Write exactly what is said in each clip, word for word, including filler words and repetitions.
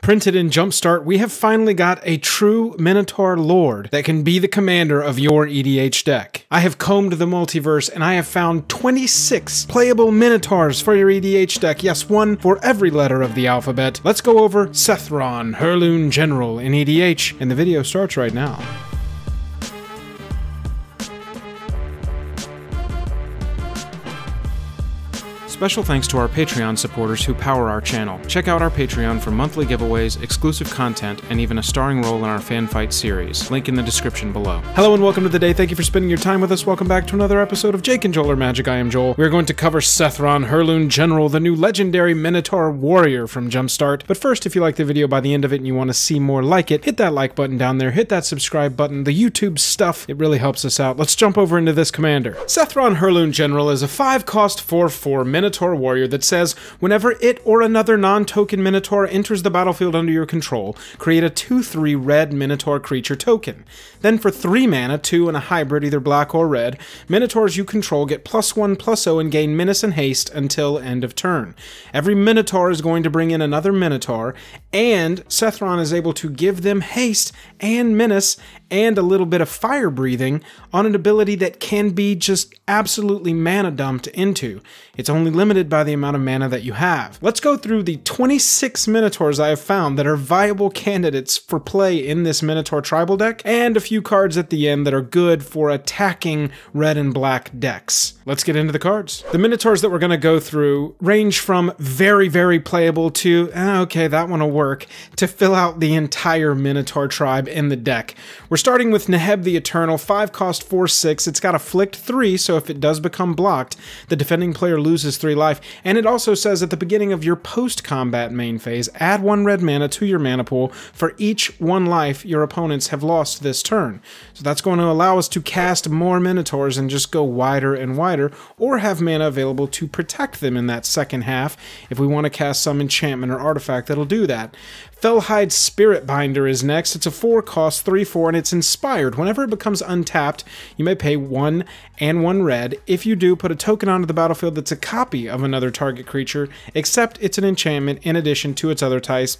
Printed in Jumpstart, we have finally got a true Minotaur Lord that can be the commander of your E D H deck. I have combed the multiverse and I have found twenty-six playable Minotaurs for your E D H deck. Yes, one for every letter of the alphabet. Let's go over Sethron, Hurloon General in E D H, and the video starts right now. Special thanks to our Patreon supporters who power our channel. Check out our Patreon for monthly giveaways, exclusive content, and even a starring role in our FanFight series. Link in the description below. Hello and welcome to the day. Thank you for spending your time with us. Welcome back to another episode of Jake and Joel or Magic. I am Joel. We are going to cover Sethron, Hurloon General, the new legendary Minotaur Warrior from Jumpstart. But first, if you like the video by the end of it and you want to see more like it, hit that like button down there, hit that subscribe button, the YouTube stuff. It really helps us out. Let's jump over into this commander. Sethron, Hurloon General is a five cost four four Minotaur. Minotaur Warrior that says, whenever it or another non-token Minotaur enters the battlefield under your control, create a two three red Minotaur creature token. Then for three mana, two and a hybrid, either black or red, Minotaurs you control get plus one, plus zero and gain Menace and Haste until end of turn. Every Minotaur is going to bring in another Minotaur, and Sethron is able to give them Haste and Menace and a little bit of fire breathing on an ability that can be just absolutely mana dumped into. It's only limited by the amount of mana that you have. Let's go through the twenty-six Minotaurs I have found that are viable candidates for play in this Minotaur tribal deck, and a few cards at the end that are good for attacking red and black decks. Let's get into the cards. The Minotaurs that we're going to go through range from very, very playable to, eh, okay, that one will work, to fill out the entire Minotaur tribe in the deck. We're starting with Neheb the Eternal, five cost four six. It's got Afflict three, so if it does become blocked, the defending player loses three life. And it also says at the beginning of your post-combat main phase, add one red mana to your mana pool for each one life your opponents have lost this turn. So that's going to allow us to cast more Minotaurs and just go wider and wider, or have mana available to protect them in that second half if we want to cast some enchantment or artifact that'll do that. Felhide Spirit Binder is next. It's a four cost, three four, and it's inspired. Whenever it becomes untapped, you may pay one and one red. If you do, put a token onto the battlefield that's a copy of another target creature, except it's an enchantment in addition to its other types,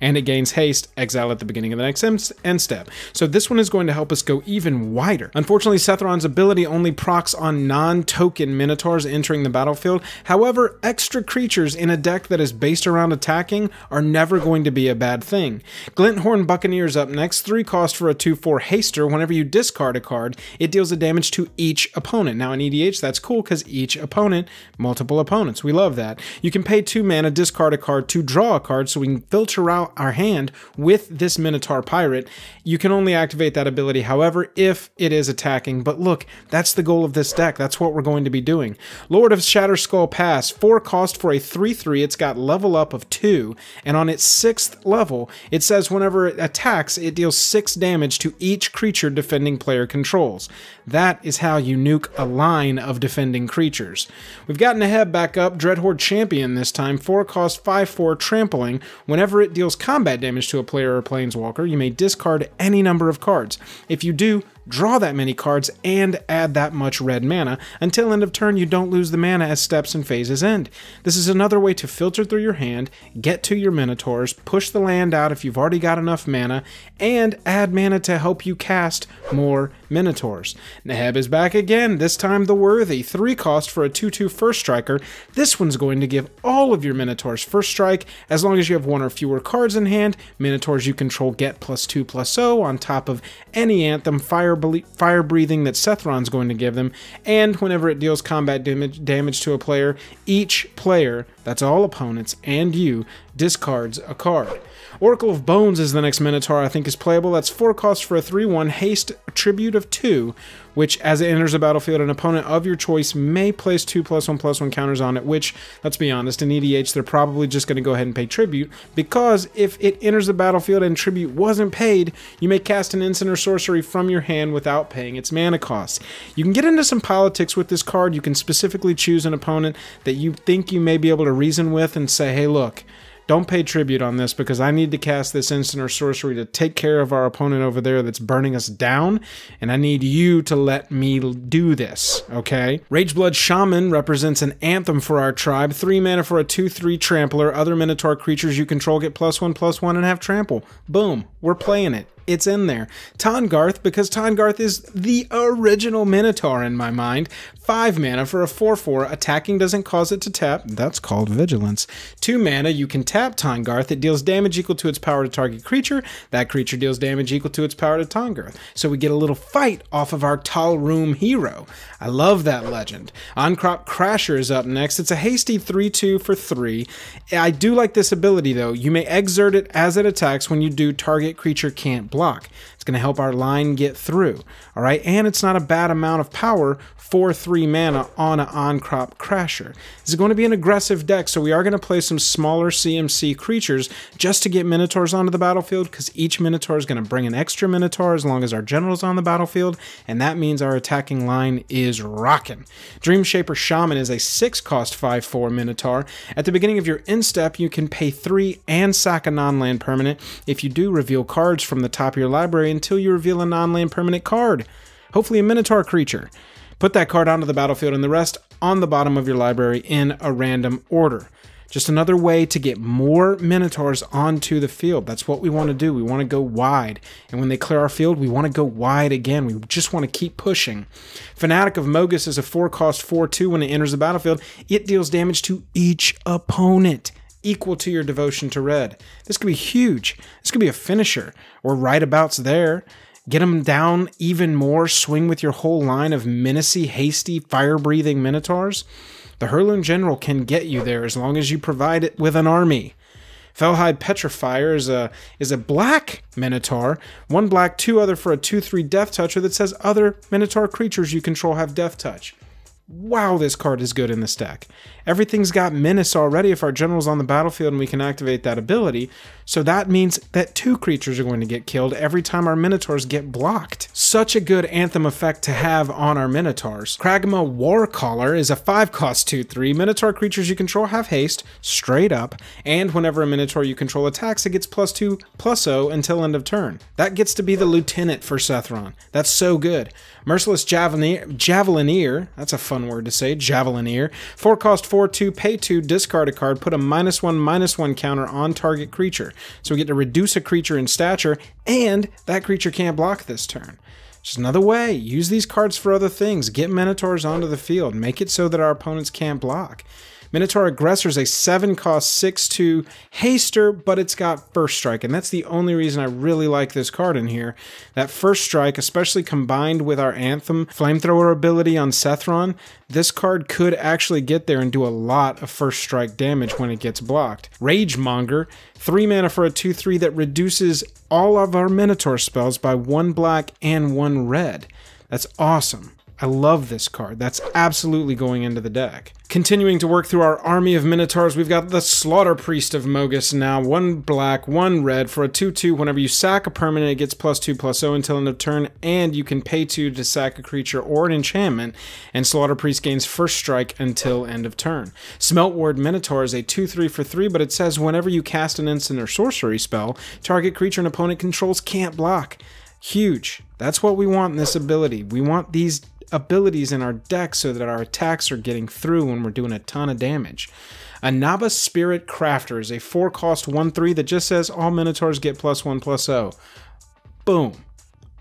and it gains haste, exile at the beginning of the next end step. So this one is going to help us go even wider. Unfortunately, Sethron's ability only procs on non-token Minotaurs entering the battlefield. However, extra creatures in a deck that is based around attacking are never going to to be a bad thing. Glinthorn Buccaneers up next, three cost for a two four haster. Whenever you discard a card, it deals a damage to each opponent. Now in E D H, that's cool because each opponent, multiple opponents. We love that. You can pay two mana, discard a card to draw a card, so we can filter out our hand with this Minotaur Pirate. You can only activate that ability, however, if it is attacking. But look, that's the goal of this deck. That's what we're going to be doing. Lord of Shatterskull Pass, four cost for a three three. It's got level up of two, and on its sixth level, it says whenever it attacks, it deals six damage to each creature defending player controls. That is how you nuke a line of defending creatures. We've got Neheb back up, Dreadhorde Champion this time, four cost, five four, trampling. Whenever it deals combat damage to a player or planeswalker, you may discard any number of cards. If you do, draw that many cards and add that much red mana. Until end of turn, you don't lose the mana as steps and phases end. This is another way to filter through your hand, get to your Minotaurs, push the land out if you've already got enough mana, and add mana to help you cast more Minotaurs. Neheb is back again, this time the Worthy, three cost for a two two first striker. This one's going to give all of your Minotaurs first strike, as long as you have one or fewer cards in hand. Minotaurs you control get plus two, plus zero on top of any Anthem, Fire Fire Breathing that Sethron's going to give them, and whenever it deals combat damage, damage to a player, each player, that's all opponents, and you, discards a card. Oracle of Bones is the next Minotaur I think is playable. That's four cost for a three one, haste, tribute of two, which as it enters the battlefield, an opponent of your choice may place two plus one plus one counters on it, which, let's be honest, in E D H they're probably just going to go ahead and pay tribute, because if it enters the battlefield and tribute wasn't paid, you may cast an instant or sorcery from your hand without paying its mana cost. You can get into some politics with this card. You can specifically choose an opponent that you think you may be able to reason with and say, hey look, Don't pay tribute on this because I need to cast this instant or sorcery to take care of our opponent over there that's burning us down, and I need you to let me do this, okay? Rageblood Shaman represents an anthem for our tribe. Three mana for a two three trampler. Other Minotaur creatures you control get plus one, plus one, and have trample. Boom. We're playing it. It's in there. Tongarth, because Tongarth is the original Minotaur in my mind. Five mana for a four four. Attacking doesn't cause it to tap. That's called Vigilance. Two mana, you can tap Tongarth. It deals damage equal to its power to target creature. That creature deals damage equal to its power to Tongarth. So we get a little fight off of our Tall Room hero. I love that legend. Oncrop Crasher is up next. It's a hasty three two for three. I do like this ability though. You may exert it as it attacks. When you do, target creature can't block. Block. It's going to help our line get through. All right, and it's not a bad amount of power for three mana on an Oncrop Crasher. This is going to be an aggressive deck, so we are going to play some smaller C M C creatures just to get Minotaurs onto the battlefield, because each Minotaur is going to bring an extra Minotaur as long as our General's on the battlefield, and that means our attacking line is rocking. Dream Shaper Shaman is a six cost five four Minotaur. At the beginning of your instep, you can pay three and sack a non-land permanent. If you do, reveal cards from the top of your library until you reveal a non-land permanent card, hopefully a Minotaur creature. Put that card onto the battlefield and the rest on the bottom of your library in a random order. Just another way to get more Minotaurs onto the field. That's what we want to do. We want to go wide. And when they clear our field, we want to go wide again. We just want to keep pushing. Fanatic of Mogis is a four cost four two. When it enters the battlefield, it deals damage to each opponent equal to your devotion to red. This could be huge. This could be a finisher or rightabouts there. Get them down even more. Swing with your whole line of menacy, hasty, fire-breathing Minotaurs. The Hurloon General can get you there as long as you provide it with an army. Felhide Petrifier is a, is a black Minotaur. One black, two other for a two three Death Toucher that says other Minotaur creatures you control have Death Touch. Wow, this card is good in this deck. Everything's got menace already if our General's on the battlefield and we can activate that ability. So that means that two creatures are going to get killed every time our Minotaurs get blocked. Such a good anthem effect to have on our Minotaurs. Kragma Warcaller is a five cost two three. Minotaur creatures you control have haste, straight up, and whenever a Minotaur you control attacks, it gets plus two, plus zero until end of turn. That gets to be the lieutenant for Sethron. That's so good. Merciless Javelineer, Javelineer, that's a fun word to say, Javelineer. four cost four two, pay two, discard a card, put a minus one, minus one counter on target creature. So we get to reduce a creature in stature, and that creature can't block this turn. Just another way. Use these cards for other things. Get Minotaurs onto the field. Make it so that our opponents can't block. Minotaur Aggressor is a seven cost six two haster, but it's got First Strike, and that's the only reason I really like this card in here. That First Strike, especially combined with our Anthem Flamethrower ability on Sethron, this card could actually get there and do a lot of First Strike damage when it gets blocked. Ragemonger, three mana for a two three that reduces all of our Minotaur spells by one black and one red. That's awesome. I love this card. That's absolutely going into the deck. Continuing to work through our army of Minotaurs, we've got the Slaughter Priest of Mogis now. One black, one red for a two two. Whenever you sack a permanent, it gets plus two, plus zero until end of turn, and you can pay two to sack a creature or an enchantment, and Slaughter Priest gains First Strike until end of turn. Smeltward Minotaur is a two three for three, but it says whenever you cast an instant or sorcery spell, target creature an opponent controls can't block. Huge. That's what we want in this ability. We want these abilities in our deck so that our attacks are getting through when we're doing a ton of damage. Anaba Spirit Crafter is a four cost one three that just says all Minotaurs get plus one plus zero. Boom.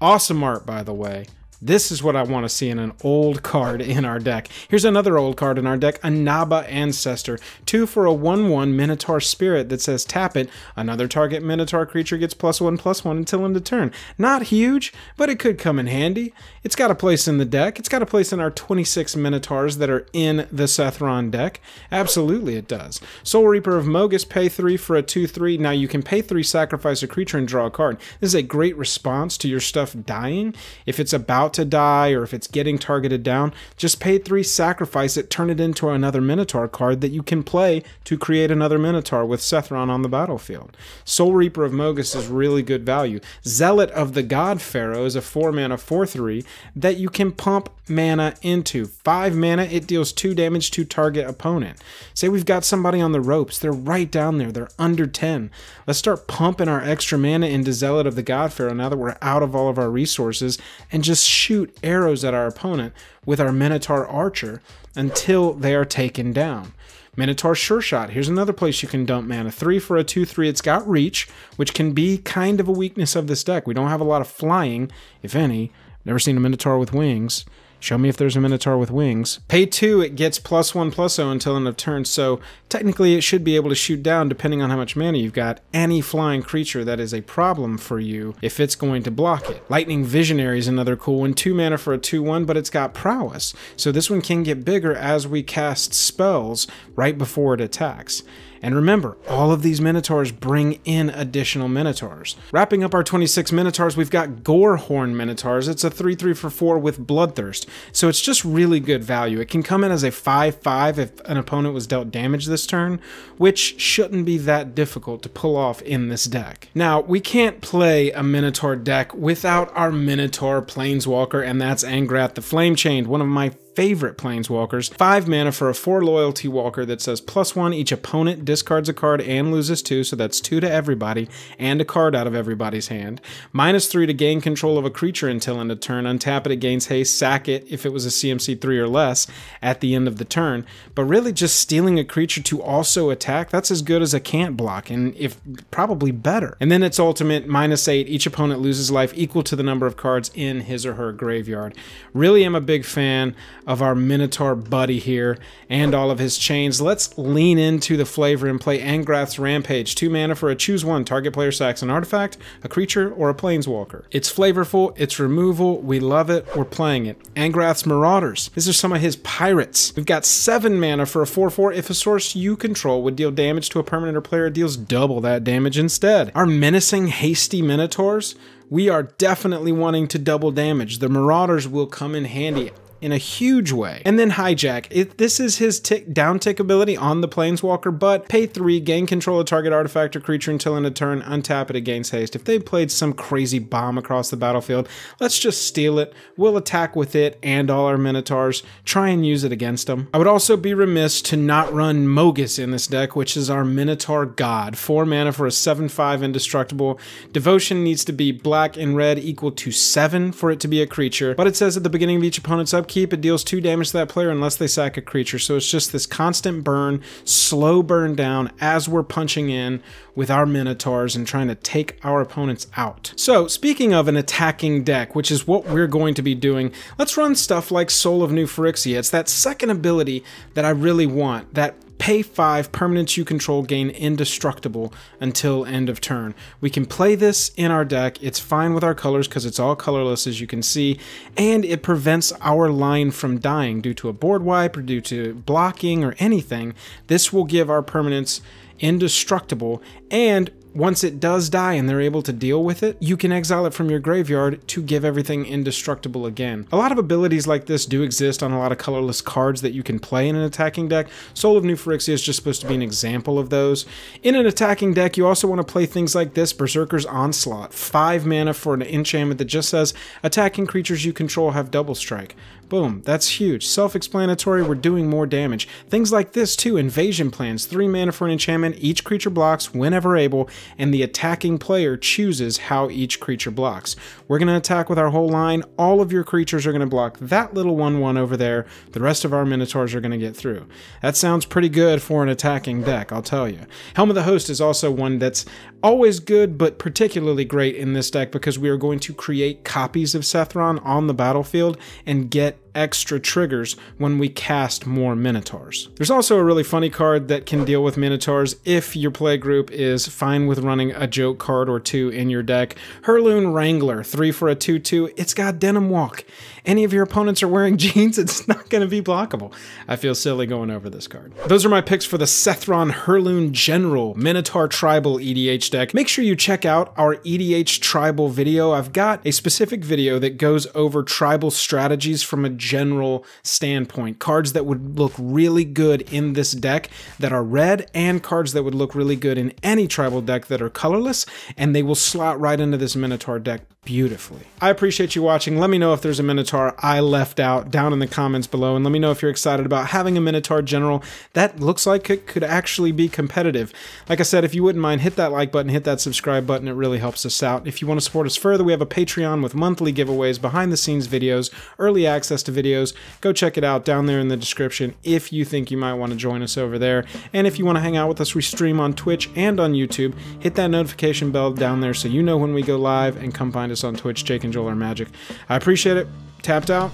Awesome art, by the way. This is what I want to see in an old card in our deck. Here's another old card in our deck, Anaba Ancestor. Two for a one one Minotaur Spirit that says tap it. Another target Minotaur creature gets plus one, plus one until end of turn. Not huge, but it could come in handy. It's got a place in the deck. It's got a place in our twenty-six Minotaurs that are in the Sethron deck. Absolutely it does. Soul Reaper of Mogis, pay three for a two three. Now you can pay three, sacrifice a creature, and draw a card. This is a great response to your stuff dying. If it's about about to die or if it's getting targeted down, just pay three, sacrifice it, turn it into another Minotaur card that you can play to create another Minotaur with Sethron on the battlefield. Soul Reaper of Mogis is really good value. Zealot of the God Pharaoh is a four mana four three that you can pump mana into. five mana, it deals two damage to target opponent. Say we've got somebody on the ropes, they're right down there, they're under ten. Let's start pumping our extra mana into Zealot of the God Pharaoh now that we're out of all of our resources and just shoot arrows at our opponent with our Minotaur Archer until they are taken down. Minotaur Sure Shot, here's another place you can dump mana. three for a two three, it's got reach, which can be kind of a weakness of this deck. We don't have a lot of flying, if any. Never seen a Minotaur with wings. Show me if there's a Minotaur with wings. Pay two, it gets plus one, plus zero until end of turn, so technically it should be able to shoot down, depending on how much mana you've got, any flying creature that is a problem for you if it's going to block it. Lightning Visionary is another cool one. two mana for a two one, but it's got prowess, so this one can get bigger as we cast spells right before it attacks. And remember, all of these Minotaurs bring in additional Minotaurs. Wrapping up our twenty-six Minotaurs, we've got Gorehorn Minotaurs. It's a three three for four with Bloodthirst, so it's just really good value. It can come in as a five five if an opponent was dealt damage this turn, which shouldn't be that difficult to pull off in this deck. Now, we can't play a Minotaur deck without our Minotaur Planeswalker, and that's Angrath the Flamechained, one of my favorite Planeswalkers. five mana for a four loyalty walker that says plus one, each opponent discards a card and loses two, so that's two to everybody and a card out of everybody's hand. Minus three to gain control of a creature until end of turn. Untap it, it gains haste, sack it if it was a C M C three or less at the end of the turn. But really just stealing a creature to also attack, that's as good as a can't block, and if probably better. And then its ultimate, minus eight, each opponent loses life equal to the number of cards in his or her graveyard. Really am a big fan of our Minotaur buddy here and all of his chains. Let's lean into the flavor and play Angrath's Rampage. two mana for a choose one. Target player sacks an artifact, a creature, or a planeswalker. It's flavorful, it's removal, we love it, we're playing it. Angrath's Marauders. These are some of his pirates. We've got seven mana for a four four. If a source you control would deal damage to a permanent or player, it deals double that damage instead. Our menacing, hasty Minotaurs, we are definitely wanting to double damage. The Marauders will come in handy in a huge way. And then Hijack. It, this is his tick, down tick ability on the Planeswalker, but pay three, gain control of target artifact or creature until end of turn, untap it, it gains haste. If they played some crazy bomb across the battlefield, let's just steal it. We'll attack with it and all our Minotaurs, try and use it against them. I would also be remiss to not run Mogis in this deck, which is our Minotaur God. four mana for a seven five indestructible. Devotion needs to be black and red equal to seven for it to be a creature, but it says at the beginning of each opponent's up Keep it deals two damage to that player unless they sack a creature, so it's just this constant burn, slow burn down as we're punching in with our Minotaurs and trying to take our opponents out. So speaking of an attacking deck, which is what we're going to be doing, let's run stuff like Soul of New Phyrexia. It's that second ability that I really want, that pay five, permanents you control gain indestructible until end of turn. We can play this in our deck. It's fine with our colors because it's all colorless, as you can see, and it prevents our line from dying due to a board wipe or due to blocking or anything. This will give our permanents indestructible, and once it does die and they're able to deal with it, you can exile it from your graveyard to give everything indestructible again. A lot of abilities like this do exist on a lot of colorless cards that you can play in an attacking deck. Soul of New Phyrexia is just supposed to be an example of those. In an attacking deck, you also want to play things like this, Berserker's Onslaught. five mana for an enchantment that just says, attacking creatures you control have double strike. Boom, that's huge. Self-explanatory, we're doing more damage. Things like this too, Invasion Plans. three mana for an enchantment, each creature blocks whenever able, and the attacking player chooses how each creature blocks. We're going to attack with our whole line. All of your creatures are going to block that little one one over there. The rest of our Minotaurs are going to get through. That sounds pretty good for an attacking deck, I'll tell you. Helm of the Host is also one that's always good, but particularly great in this deck because we are going to create copies of Sethron on the battlefield and get extra triggers when we cast more Minotaurs. There's also a really funny card that can deal with Minotaurs if your play group is fine with running a joke card or two in your deck. Hurloon Wrangler, three for a two two. It's got Denim Walk. Any of your opponents are wearing jeans, it's not going to be blockable. I feel silly going over this card. Those are my picks for the Sethron Hurloon General Minotaur Tribal E D H deck. Make sure you check out our E D H Tribal video. I've got a specific video that goes over tribal strategies from a general standpoint. Cards that would look really good in this deck that are red, and cards that would look really good in any tribal deck that are colorless, and they will slot right into this Minotaur deck beautifully. I appreciate you watching. Let me know if there's a Minotaur I left out down in the comments below, and let me know if you're excited about having a Minotaur General that looks like it could actually be competitive. Like I said, if you wouldn't mind, hit that like button, hit that subscribe button. It really helps us out. If you want to support us further, we have a Patreon with monthly giveaways, behind the scenes videos, early access to videos. Go check it out down there in the description if you think you might want to join us over there. And if you want to hang out with us, we stream on Twitch and on YouTube. Hit that notification bell down there so you know when we go live, and come find us on Twitch. Jake and Joel are magic. I appreciate it. Tapped out.